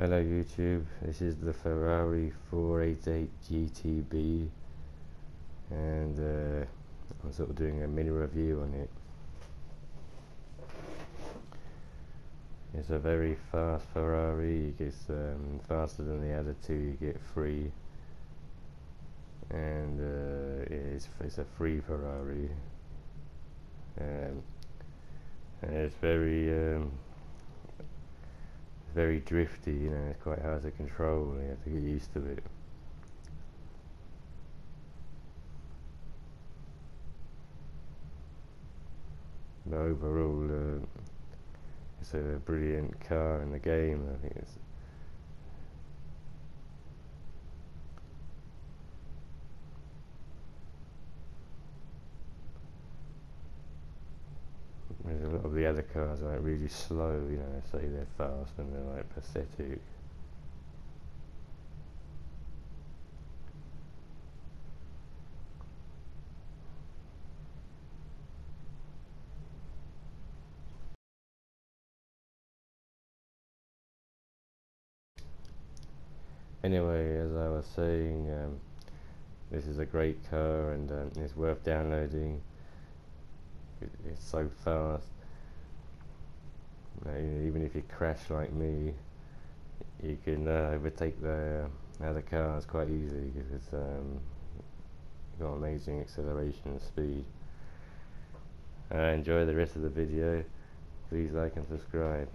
Hello YouTube, this is the Ferrari 488 GTB and I'm sort of doing a mini review on it. It's a very fast Ferrari. It's faster than the other two you get free, and it's a free Ferrari, and it's very very drifty, you know. It's quite hard to control, and you have to get used to it. But overall, it's a brilliant car in the game. I think there's a lot of the other cars are like really slow, you know, say they're fast and they're like pathetic. Anyway, as I was saying, this is a great car, and it's worth downloading. It's so fast. Even if you crash like me, you can overtake the other cars quite easily, because it's got amazing acceleration and speed. Enjoy the rest of the video. Please like and subscribe.